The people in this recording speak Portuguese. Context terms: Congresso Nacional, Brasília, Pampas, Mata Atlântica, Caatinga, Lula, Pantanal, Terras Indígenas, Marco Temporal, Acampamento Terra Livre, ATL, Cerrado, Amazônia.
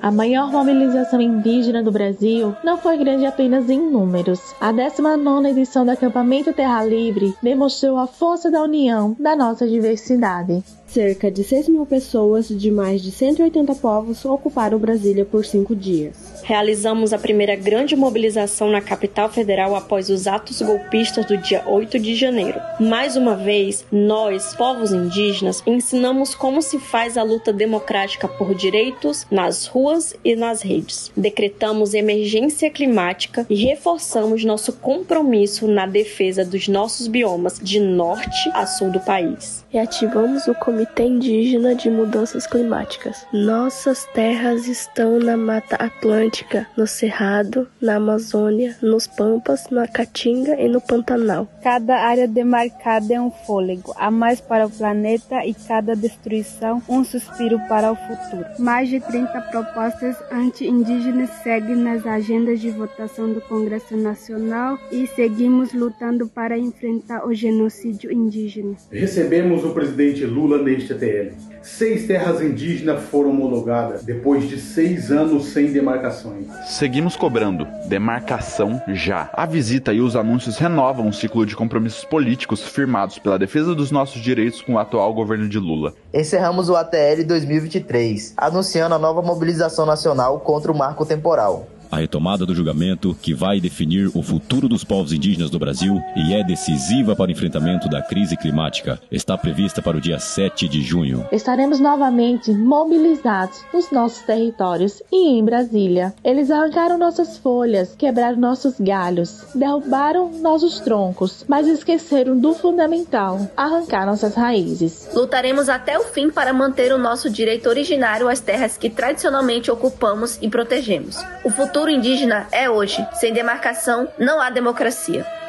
A maior mobilização indígena do Brasil não foi grande apenas em números. A 19ª edição do Acampamento Terra Livre demonstrou a força da união da nossa diversidade. Cerca de 6.000 pessoas de mais de 180 povos ocuparam Brasília por 5 dias. Realizamos a primeira grande mobilização na capital federal após os atos golpistas do dia 8 de janeiro. Mais uma vez, nós, povos indígenas, ensinamos como se faz a luta democrática por direitos nas ruas e nas redes. Decretamos emergência climática e reforçamos nosso compromisso na defesa dos nossos biomas de norte a sul do país. Reativamos o Comitê Indígena de Mudanças Climáticas. Nossas terras estão na Mata Atlântica, no Cerrado, na Amazônia, nos Pampas, na Caatinga e no Pantanal. Cada área demarcada é um fôlego, a mais para o planeta, e cada destruição um suspiro para o futuro. Mais de 30 propostas anti-indígenas seguem nas agendas de votação do Congresso Nacional e seguimos lutando para enfrentar o genocídio indígena. Recebemos o presidente Lula neste ATL. 6 terras indígenas foram homologadas depois de 6 anos sem demarcações. Seguimos cobrando demarcação já. A visita e os anúncios renovam o ciclo de compromissos políticos firmados pela defesa dos nossos direitos com o atual governo de Lula. Encerramos o ATL 2023, anunciando a nova mobilização nacional contra o Marco Temporal. A retomada do julgamento, que vai definir o futuro dos povos indígenas do Brasil e é decisiva para o enfrentamento da crise climática, está prevista para o dia 7 de junho. Estaremos novamente mobilizados nos nossos territórios e em Brasília. Eles arrancaram nossas folhas, quebraram nossos galhos, derrubaram nossos troncos, mas esqueceram do fundamental: arrancar nossas raízes. Lutaremos até o fim para manter o nosso direito originário às terras que tradicionalmente ocupamos e protegemos. O futuro indígena é hoje. Sem demarcação, não há democracia.